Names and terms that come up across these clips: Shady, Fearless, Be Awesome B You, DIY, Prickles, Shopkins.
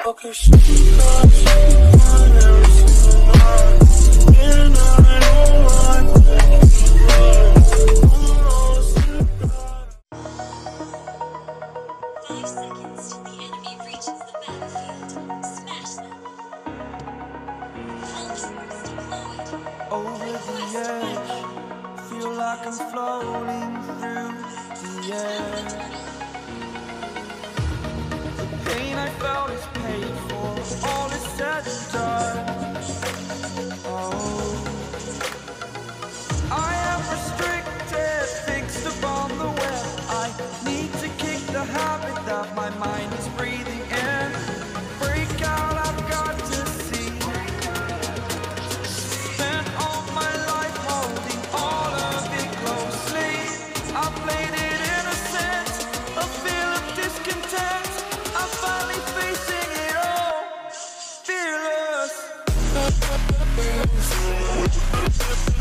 5 seconds till the enemy reaches the battlefield. Smash them. All troops deployed. Over the edge, feel like I'm floating through the air. The pain I felt is paid for. All is said and done. Oh, I am restricted, fixed upon the web. I need to kick the habit that my mind is breathing in. Break out, I've got to see. Spent all my life holding all of it closely. I played it innocent, a feel of discontent. I'm finally facing it all, fearless.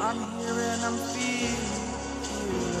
I'm here and I'm feeling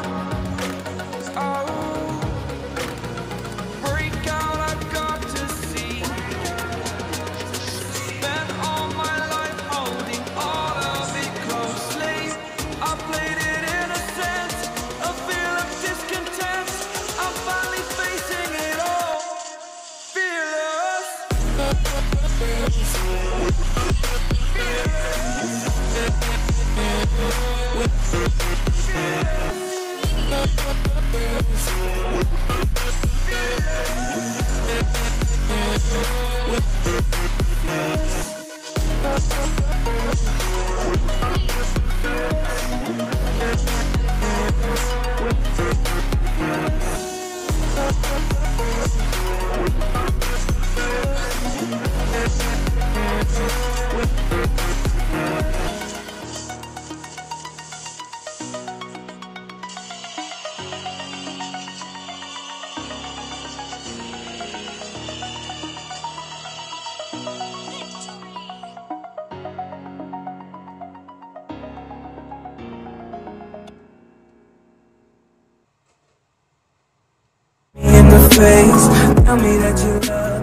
Oh, tell me that you love me.